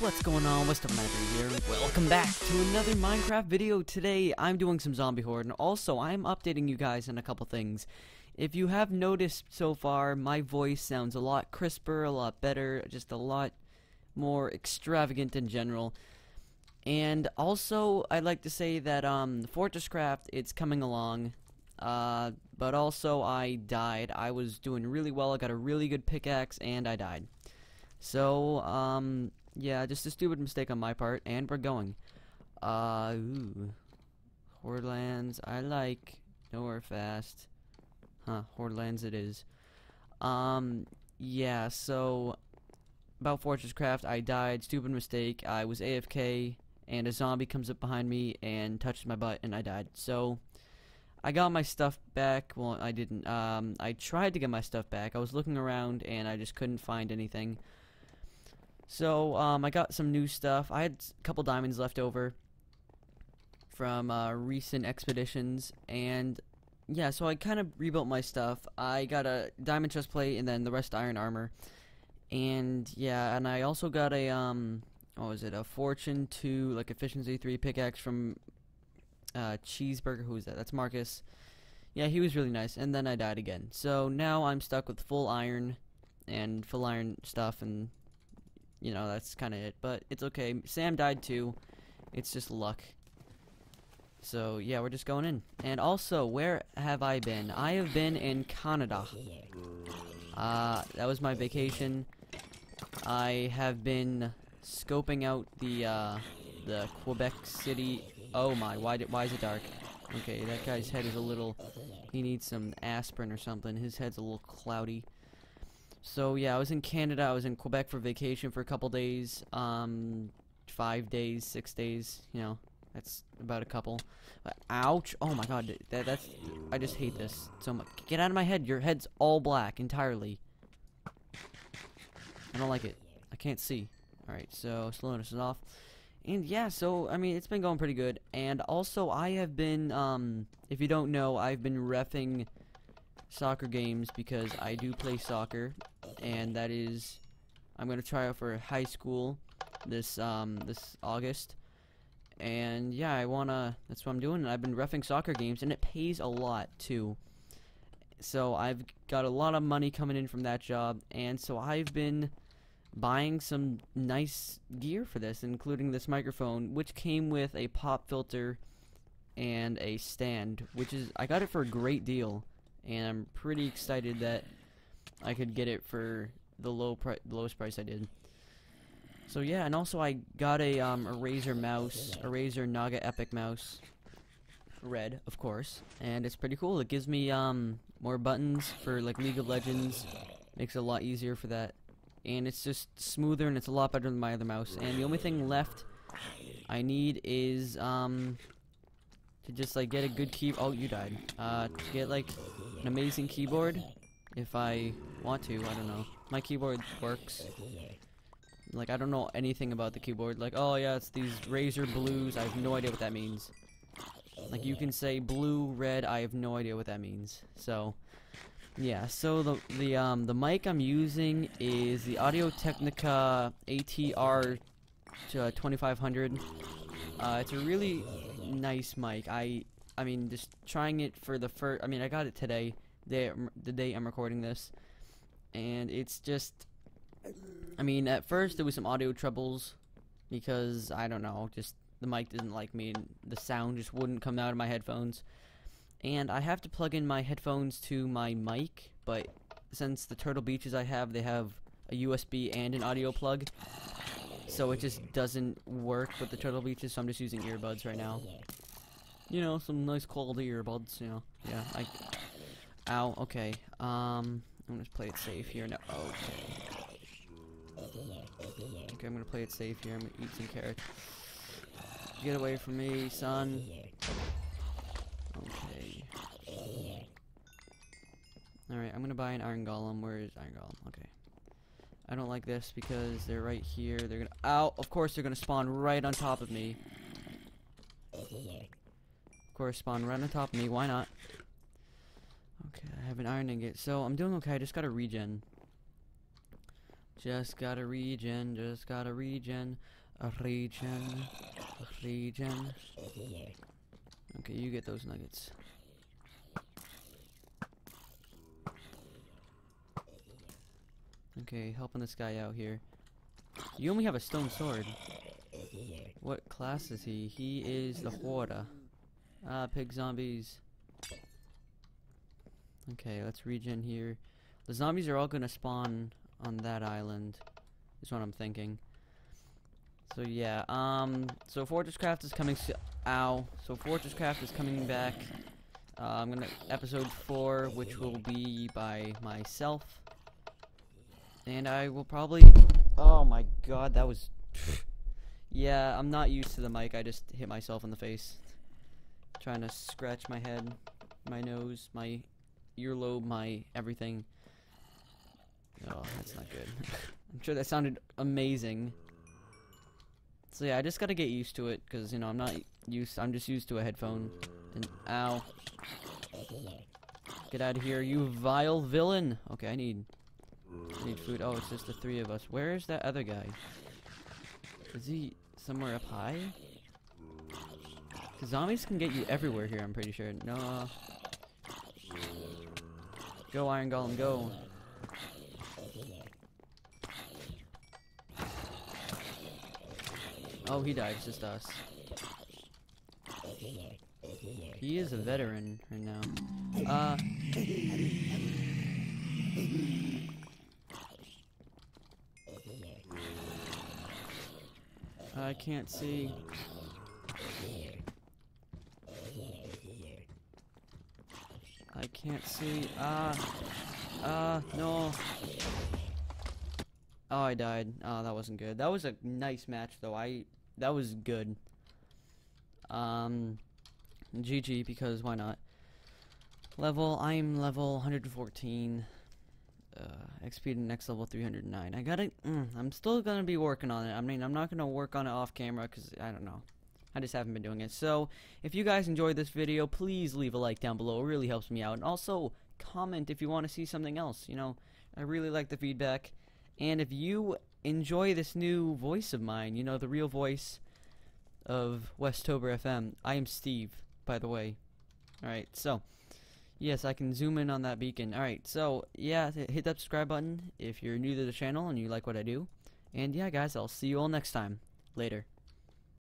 What's going on? WestoberFM here. Welcome back to another Minecraft video. Today, I'm doing some zombie horde, and also, I'm updating you guys on a couple things. If you have noticed so far, my voice sounds a lot crisper, a lot better, just a lot more extravagant in general. And also, I'd like to say that FortressCraft, it's coming along, but also, I died. I was doing really well, I got a really good pickaxe, and I died. So, yeah, just a stupid mistake on my part, and we're going. Ooh. Hordelands, I like nowhere fast. Huh, Hordelands it is. Yeah, so, about FortressCraft, I died, stupid mistake, I was AFK, and a zombie comes up behind me and touches my butt, and I died. So, I got my stuff back, well, I didn't, I tried to get my stuff back, I was looking around, and I just couldn't find anything. So, I got some new stuff. I had a couple diamonds left over from, recent expeditions, and, yeah, so I kind of rebuilt my stuff. I got a diamond chest plate, and then the rest iron armor, and, yeah, and I also got a, what was it, a fortune 2, like, efficiency 3 pickaxe from, Cheeseburger, who is that? That's Marcus. Yeah, he was really nice, and then I died again. So, now I'm stuck with full iron, and full iron stuff, and... you know, that's kind of it, but it's okay. Sam died too. It's just luck. So, yeah, we're just going in. And also, where have I been? I have been in Canada. That was my vacation. I have been scoping out the Quebec City. Oh my, why is it dark? Okay, that guy's head is a little... he needs some aspirin or something. His head's a little cloudy. So, yeah, I was in Canada, I was in Quebec for vacation for a couple days, 5 days, 6 days, you know, that's about a couple. Ouch, oh my god, that's, I just hate this so much. Get out of my head, your head's all black, entirely. I don't like it, I can't see. Alright, so, slowness is off. And, yeah, so, I mean, it's been going pretty good, and also, I have been, if you don't know, I've been reffing soccer games because I do play soccer, and that is, I'm gonna try out for high school this this August, and yeah, I wanna, that's what I'm doing, and I've been reffing soccer games, and it pays a lot too, so I've got a lot of money coming in from that job, and so I've been buying some nice gear for this, including this microphone, which came with a pop filter and a stand, which is, I got it for a great deal. And I'm pretty excited that I could get it for the lowest price I did. So yeah, and also I got a Razer mouse, a Razer Naga Epic mouse, red of course, and it's pretty cool. It gives me more buttons for like League of Legends, makes it a lot easier for that, and it's just smoother and it's a lot better than my other mouse. And the only thing left I need is to just like get a good key. Oh, you died. To get like an amazing keyboard if I want to. I don't know, my keyboard works, like I don't know anything about the keyboard, like oh yeah, it's these Razer blues, I have no idea what that means, like you can say blue, red, I have no idea what that means. So yeah, so the mic I'm using is the Audio Technica ATR 2500. It's a really nice mic. I mean, just trying it for the first... I mean, I got it today, the day I'm recording this. And it's just... I mean, at first there was some audio troubles. Because, I don't know, just the mic didn't like me. And the sound just wouldn't come out of my headphones. And I have to plug in my headphones to my mic. But since the Turtle Beaches I have, they have a USB and an audio plug. So it just doesn't work with the Turtle Beaches. So I'm just using earbuds right now. You know, some nice quality earbuds, you know. Yeah, like... ow, okay. I'm gonna play it safe here now. Okay, I'm gonna play it safe here. I'm gonna eat some carrots. Get away from me, son. Okay. Alright, I'm gonna buy an iron golem. Where is iron golem? Okay. I don't like this because they're right here. They're gonna... ow! Of course they're gonna spawn right on top of me. Spawn right on top of me, why not? Okay, I have an iron ingot, so I'm doing okay, I just gotta regen. Just gotta regen. Okay, you get those nuggets. Okay, helping this guy out here. You only have a stone sword. What class is he? He is the Horda. Ah, pig zombies. Okay, let's regen here. The zombies are all gonna spawn on that island, is what I'm thinking. So yeah, so FortressCraft is coming. So FortressCraft is coming back. I'm gonna episode 4, which will be by myself. And I will probably... Oh my god, that was... Yeah, I'm not used to the mic. I just hit myself in the face. Trying to scratch my head, my nose, my earlobe, my everything. Oh, that's not good. I'm sure that sounded amazing. So yeah, I just gotta get used to it, because, you know, I'm just used to a headphone. And, ow. Get out of here, you vile villain! Okay, I need food. Oh, it's just the three of us. Where is that other guy? Is he somewhere up high? The zombies can get you everywhere here, I'm pretty sure. No. Go, Iron Golem, go. Oh, he died. It's just us. He is a veteran right now. I can't see. I can't see. No. Oh, I died. Oh, that wasn't good. That was a nice match, though. That was good. GG, because why not? I'm level 114. XP to next level 309. I'm still gonna be working on it. I mean, I'm not gonna work on it off camera because I don't know. I just haven't been doing it. So, if you guys enjoyed this video, please leave a like down below. It really helps me out. And also, comment if you want to see something else. You know, I really like the feedback. And if you enjoy this new voice of mine, you know, the real voice of WestoberFM. I am Steve, by the way. Alright, so... Yes, I can zoom in on that beacon. Alright, so, yeah, hit that subscribe button if you're new to the channel and you like what I do. And, yeah, guys, I'll see you all next time. Later.